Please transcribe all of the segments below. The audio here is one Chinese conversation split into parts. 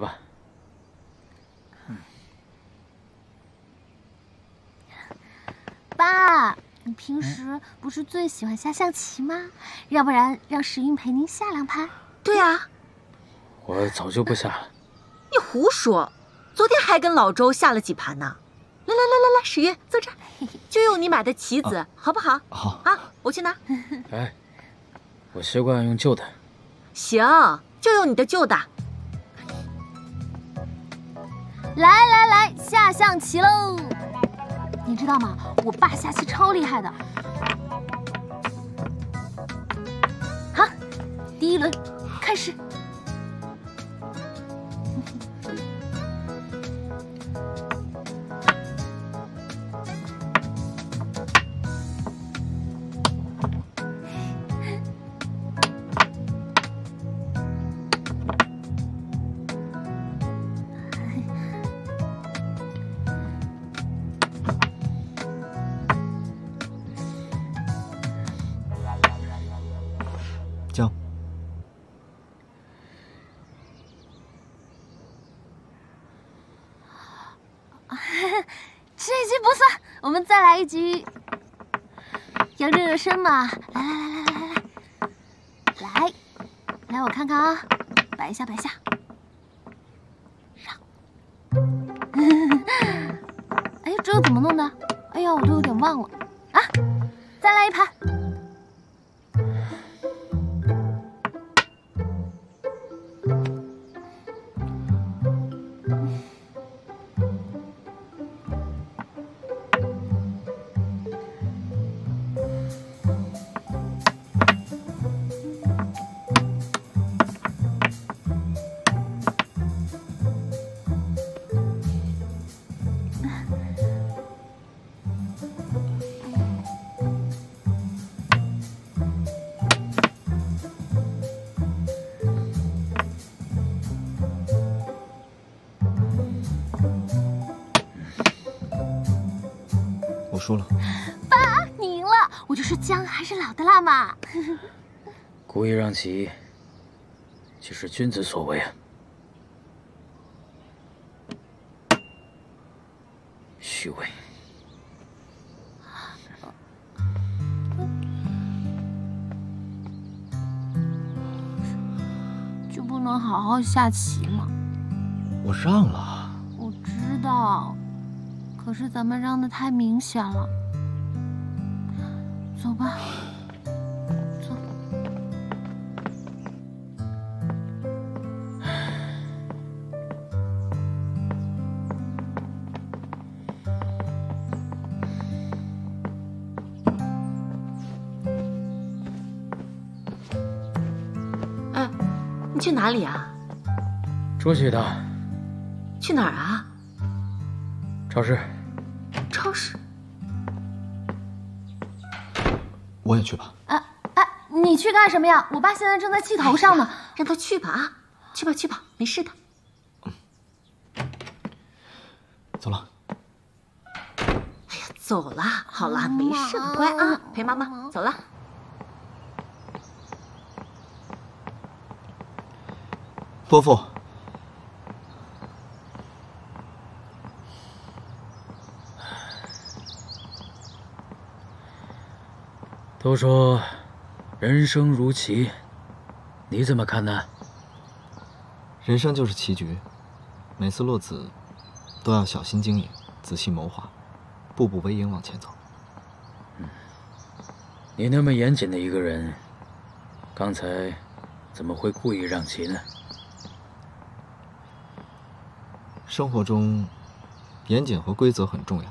来吧。爸，你平时不是最喜欢下象棋吗？要不然让石英陪您下两盘？对啊，我早就不下了。你胡说，昨天还跟老周下了几盘呢。 来，史云，坐这儿，就用你买的棋子，好不好？好啊，我去拿。哎，我习惯用旧的。行，就用你的旧的。来，下象棋喽！你知道吗？我爸下棋超厉害的。好，第一轮开始。 再来一局，要热热身嘛！来，我看看啊，摆一下，让。哎，这又怎么弄的？哎呀，我都有点忘了啊！再来一盘。输了，爸，你赢了，我就说姜还是老的辣嘛。故意让棋，岂是君子所为啊！虚伪。就不能好好下棋吗？我让了。我知道。 可是咱们让的太明显了，走吧，走。哎，你去哪里啊？出去一趟。去哪儿啊？超市。 超市，我也去吧。你去干什么呀？我爸现在正在气头上呢，让他去吧啊，去吧，没事的。走了。哎呀，走了，好了，没事的，乖啊，陪妈妈走了。伯父。 都说人生如棋，你怎么看呢？人生就是棋局，每次落子都要小心经营，仔细谋划，步步为营往前走。你那么严谨的一个人，刚才怎么会故意让棋呢？生活中，严谨和规则很重要，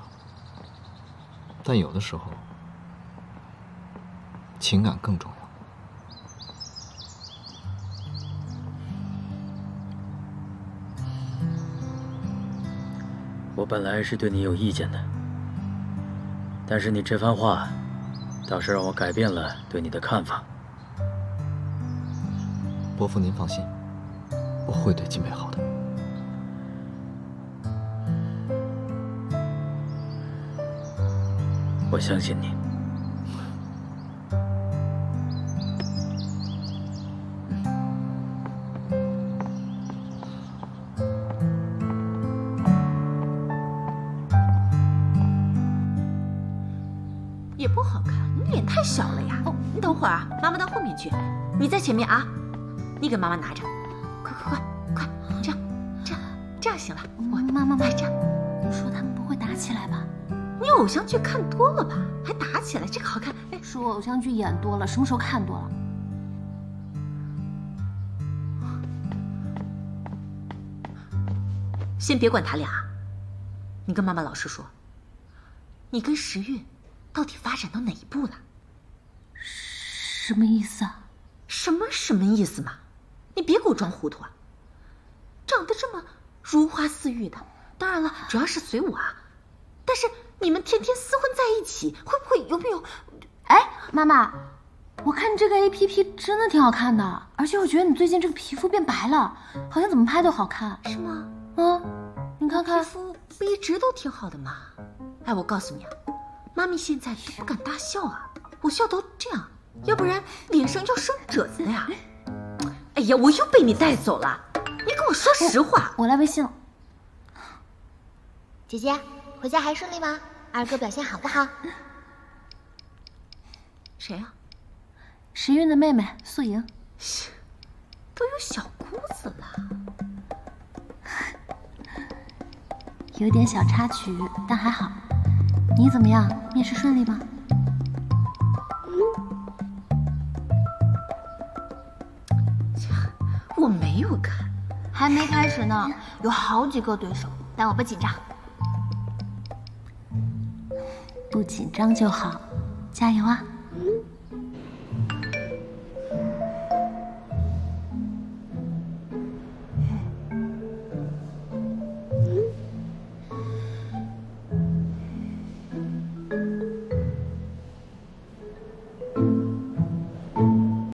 但有的时候。 情感更重要。我本来是对你有意见的，但是你这番话，倒是让我改变了对你的看法。伯父，您放心，我会对金北好的。 我相信你。不好看，你脸太小了呀。哦，你等会儿啊，妈妈到后面去，你在前面啊，你给妈妈拿着。快，这样行了。妈，这样，你说他们不会打起来吧？你偶像剧看多了吧？还打起来，这个好看。哎，是我偶像剧演多了，什么时候看多了？ 先别管他俩，你跟妈妈老实说，你跟时运到底发展到哪一步了？什么意思啊？什么意思嘛？你别给我装糊涂啊！长得这么如花似玉的，当然了，主要是随我啊。但是你们天天厮混在一起，会不会有没有？哎，妈妈，我看你这个 APP 真的挺好看的，而且我觉得你最近这个皮肤变白了，好像怎么拍都好看。是吗？ 嗯，你看看，皮肤不一直都挺好的吗？哎，我告诉你啊，妈咪现在都不敢大笑啊，我笑都这样，要不然脸上要生褶子的呀。哎呀，我又被你带走了，你跟我说实话。我来微信了。姐姐，回家还顺利吗？二哥表现好不好？谁啊？时运的妹妹素莹。都有小姑子了。 有点小插曲，但还好。你怎么样？面试顺利吗？我没有看，还没开始呢，有好几个对手，但我不紧张。不紧张就好，加油啊！